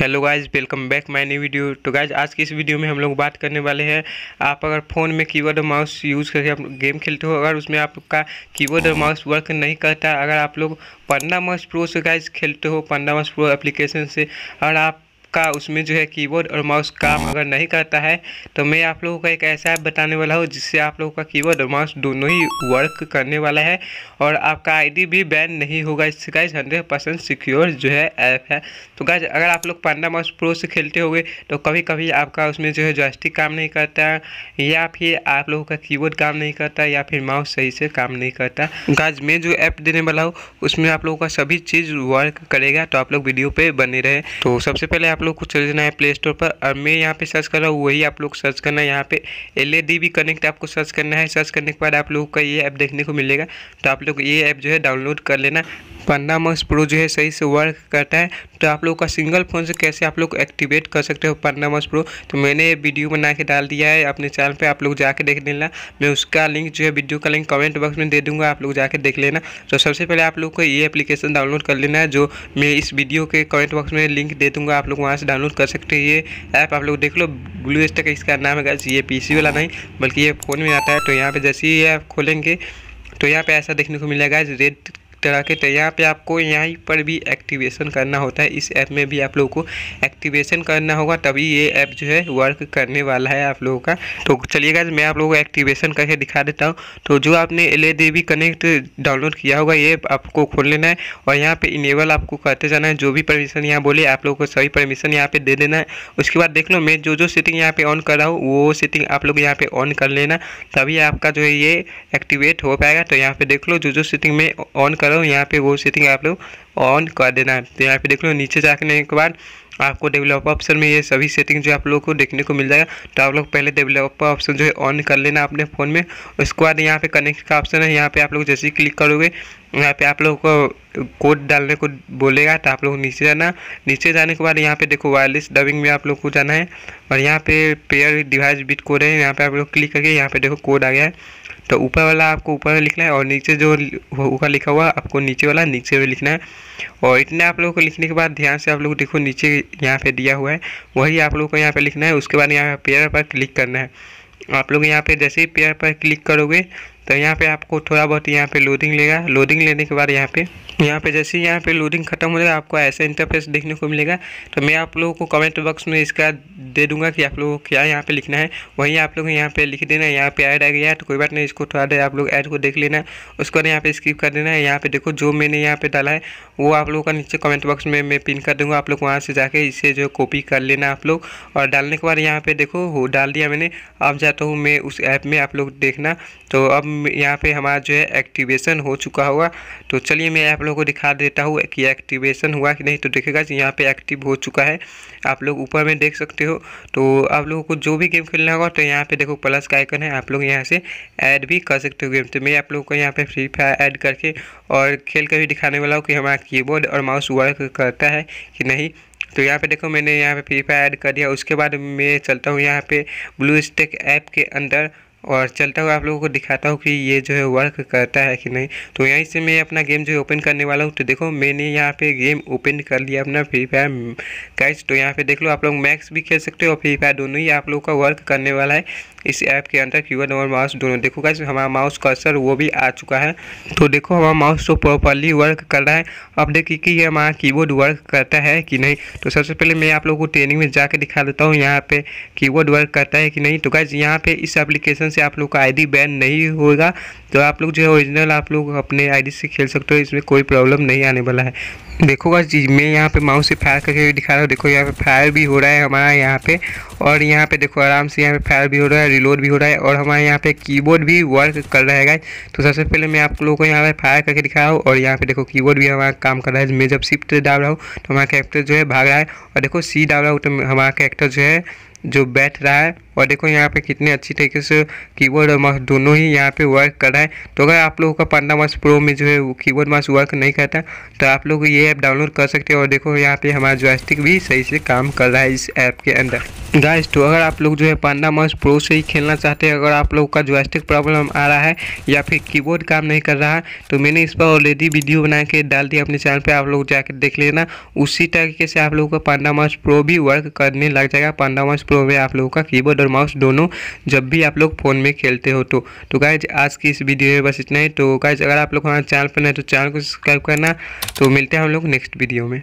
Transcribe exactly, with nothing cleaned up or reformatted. Hello guys, welcome back my new video. तो guys आज की इस वीडियो में हम लोग बात करने वाले हैं, आप अगर फ़ोन में कीबोर्ड और माउस यूज़ करके आप गेम खेलते हो, अगर उसमें आपका कीबोर्ड और माउस वर्क नहीं करता, अगर आप लोग पांडा माउस प्रो से गाइज खेलते हो, पांडा माउस प्रो एप्लीकेशन से, और आप का उसमें जो है कीबोर्ड और माउस काम अगर नहीं करता है, तो मैं आप लोगों का एक ऐसा ऐप बताने वाला हूँ जिससे आप लोगों का कीबोर्ड और माउस दोनों ही वर्क करने वाला है और आपका आईडी भी बैन नहीं होगा। इससे गाइज हंड्रेड परसेंट सिक्योर जो है ऐप है। तो गाइज अगर आप लोग पांडा माउस प्रो से खेलते होगे तो कभी कभी आपका उसमें जो है जॉयस्टिक काम नहीं करता या फिर आप लोगों का कीबोर्ड काम नहीं करता या फिर माउस सही से काम नहीं करता। गाइज मैं जो ऐप देने वाला हूँ उसमें आप लोगों का सभी चीज़ वर्क करेगा, तो आप लोग वीडियो पर बने रहे। तो सबसे पहले आप लोग को चले जाना है प्ले स्टोर पर और मैं यहाँ पे सर्च कर रहा हूँ, वही आप लोग सर्च करना है। यहाँ पे L A D B connect आपको सर्च करना है। सर्च करने के बाद आप लोगों का ये ऐप देखने को मिलेगा, तो आप लोग ये ऐप जो है डाउनलोड कर लेना। पांडा माउस प्रो जो है सही से वर्क करता है, तो आप लोग का सिंगल फ़ोन से कैसे आप लोग एक्टिवेट कर सकते हो पांडा माउस प्रो, तो मैंने वीडियो बना के डाल दिया है अपने चैनल पे, आप लोग जाके देख लेना। मैं उसका लिंक जो है वीडियो का लिंक कमेंट बॉक्स में दे दूंगा, आप लोग जाके देख लेना। तो सबसे पहले आप लोग को ये एप्लीकेशन डाउनलोड कर लेना है, जो मैं इस वीडियो के कमेंट बॉक्स में लिंक दे दूँगा, आप लोग वहाँ से डाउनलोड कर सकते हैं। ये ऐप आप लोग देख लो, ब्लूस्टैक इसका नाम है। ये पीसी वाला नहीं बल्कि ये फ़ोन में आता है। तो यहाँ पर जैसे ही ऐप खोलेंगे तो यहाँ पर ऐसा देखने को मिलेगा रेड तरह के। तो यहाँ पे आपको यहाँ पर भी एक्टिवेशन करना होता है, इस ऐप में भी आप लोगों को एक्टिवेशन करना होगा, तभी ये ऐप जो है वर्क करने वाला है आप लोगों का। तो चलिए गाइस मैं आप लोगों को एक्टिवेशन करके दिखा देता हूँ। तो जो आपने L A D B connect download किया होगा ये आपको खोल लेना है और यहाँ पे इनेबल आपको करते जाना है। जो भी परमिशन यहाँ बोले आप लोगों को सभी परमिशन यहाँ पर दे देना है। उसके बाद देख लो मैं जो जो सेटिंग यहाँ पर ऑन कर रहा हूँ वो सेटिंग आप लोग यहाँ पर ऑन कर लेना, तभी आपका जो है ये एक्टिवेट हो पाएगा। तो यहाँ पर देख लो जो जो सेटिंग में ऑन यहाँ पे वो सेटिंग आप लोग ऑन कर देना है। तो यहाँ पे देख लो नीचे जाने के बाद आपको डेवलपर ऑप्शन में ये सभी सेटिंग जो आप लोगों को देखने को मिल जाएगा। तो आप लोग पहले डेवलपर ऑप्शन जो है ऑन कर लेना अपने फ़ोन में। उसके बाद यहाँ पे कनेक्ट का ऑप्शन है, यहाँ पे आप लोग जैसे ही क्लिक करोगे यहाँ पे आप लोगों को कोड डालने को बोलेगा, तो आप लोग नीचे जाना। नीचे जाने के बाद यहाँ पे देखो वायरलेस डबिंग में आप लोग को जाना है और यहाँ पे पेयर डिवाइस बिट कोड है, यहाँ पे आप लोग क्लिक करके यहाँ पे देखो कोड आ गया है। तो ऊपर वाला आपको ऊपर में लिखना है और नीचे जो ऊपर लिखा हुआ आपको नीचे वाला नीचे में लिखना है। और इतने आप लोगों को लिखने के बाद ध्यान से आप लोग देखो नीचे यहाँ पे दिया हुआ है, वही आप लोगों को यहाँ पे लिखना है। उसके बाद यहाँ पे पेयर पर क्लिक करना है। आप लोग यहाँ पे जैसे ही पेयर पर क्लिक करोगे तो यहाँ पे आपको थोड़ा बहुत यहाँ पे लोडिंग लेगा। लोडिंग लेने के बाद यहाँ पे यहाँ पे जैसे ही यहाँ पे लोडिंग खत्म हो जाएगा आपको ऐसा इंटरफेस देखने को मिलेगा। तो मैं आप लोगों को कमेंट बॉक्स में इसका दे दूंगा कि आप लोगों को क्या यहाँ पे लिखना है, वहीं आप लोग यहाँ पे लिख देना है। यहाँ पे ऐड आ गया है तो कोई बात नहीं, इसको थोड़ा देर आप लोग ऐड को देख लेना है। उसके बाद यहाँ पे स्किप कर देना है। यहाँ पे देखो जो मैंने यहाँ पे डाला है वो आप लोगों का नीचे कमेंट बॉक्स में मैं पिन कर दूँगा, आप लोग वहाँ से जाके इसे जो कॉपी कर लेना आप लोग। और डालने के बाद यहाँ पर देखो डाल दिया मैंने, अब जाता हूँ मैं उस ऐप में, आप लोग देखना। तो अब यहाँ पे हमारा जो है एक्टिवेशन हो चुका होगा। तो चलिए मैं आप लोगों को दिखा देता हूँ कि एक्टिवेशन हुआ कि नहीं। तो देखिएगा यहाँ पे एक्टिव हो चुका है, आप लोग ऊपर में देख सकते हो। तो आप लोगों को जो भी गेम खेलना होगा तो यहाँ पे देखो प्लस का आइकन है, आप लोग यहाँ से ऐड भी कर सकते हो गेम। तो मैं आप लोगों को यहाँ पर फ्री फायर ऐड करके और खेल कर भी दिखाने वाला हूँ कि हमारा कीबोर्ड और माउस वर्क करता है कि नहीं। तो यहाँ पे देखो मैंने यहाँ पर फ्री फायर ऐड कर दिया। उसके बाद मैं चलता हूँ यहाँ पर ब्लूस्टैक ऐप के अंदर और चलता हुआ आप लोगों को दिखाता हूँ कि ये जो है वर्क करता है कि नहीं। तो यहीं से मैं अपना गेम जो है ओपन करने वाला हूँ। तो देखो मैंने यहाँ पे गेम ओपन कर लिया अपना फ्री फायर गाइस। तो यहाँ पे देख लो आप लोग मैक्स भी खेल सकते हो और फ्री फायर दोनों ही आप लोगों का वर्क करने वाला है इस ऐप के अंदर, कीबोर्ड और माउस दोनों। देखो गाइस हमारा माउस कर्सर वो भी आ चुका है। तो देखो हमारा माउस तो प्रॉपरली वर्क कर रहा है। अब देखिए कि हमारा कीबोर्ड वर्क करता है कि नहीं। तो सबसे पहले मैं आप लोगों को ट्रेनिंग में जाके दिखा देता हूँ यहाँ पे कीबोर्ड वर्क करता है कि नहीं। तो गाइस यहाँ पे इस एप्लीकेशन से आप लोग का आईडी बैन नहीं होगा, तो आप लोग जो है ओरिजिनल आप लोग अपने आईडी से खेल सकते हो, इसमें कोई प्रॉब्लम नहीं आने वाला है। देखो गाइस मैं यहाँ पे माउस से फायर करके दिखा रहा हूँ, देखो यहाँ पे फायर भी हो रहा है हमारा यहाँ पे, और यहाँ पे देखो आराम से यहाँ पे फायर भी हो रहा है, रिलोड भी हो रहा है, और हमारे यहाँ पे कीबोर्ड भी वर्क कर रहा है गाइस। तो सबसे पहले मैं आप लोगों को यहाँ पे फायर करके दिखा रहा हूँ और यहाँ पे देखो कीबोर्ड भी हमारा काम कर रहा है। मैं जब शिफ्ट डाल रहा हूँ तो हमारा कैरेक्टर जो है भाग रहा है, और देखो सी डाल रहा हूँ तो हमारा कैरेक्टर जो है जो बैठ रहा है। और देखो यहाँ पे कितने अच्छी तरीके से कीबोर्ड और माउस दोनों ही यहाँ पे वर्क कर रहा है। तो अगर आप लोगों का पांडा माउस प्रो में जो है वो कीबोर्ड माउस वर्क नहीं करता तो आप लोग ये ऐप डाउनलोड कर सकते हो। और देखो यहाँ पे हमारा जॉयस्टिक भी सही से काम कर रहा है इस ऐप के अंदर। गाइस तो अगर आप लोग जो है पांडा माउस प्रो से ही खेलना चाहते हैं, अगर आप लोग का जॉयस्टिक प्रॉब्लम आ रहा है या फिर कीबोर्ड काम नहीं कर रहा है, तो मैंने इस पर ऑलरेडी वीडियो बना के डाल दिया अपने चैनल पे, आप लोग जाकर देख लेना। उसी तरीके से आप लोगों का पांडा माउस प्रो भी वर्क करने लग जाएगा। पांडा माउस प्रो में आप लोगों का कीबोर्ड और माउस दोनों, जब भी आप लोग फ़ोन में खेलते हो तो तो गाइस आज की इस वीडियो में बस इतना ही। तो गाइस अगर आप लोग हमारे चैनल पर नहीं तो चैनल को सब्सक्राइब करना। तो मिलते हैं हम लोग नेक्स्ट वीडियो में।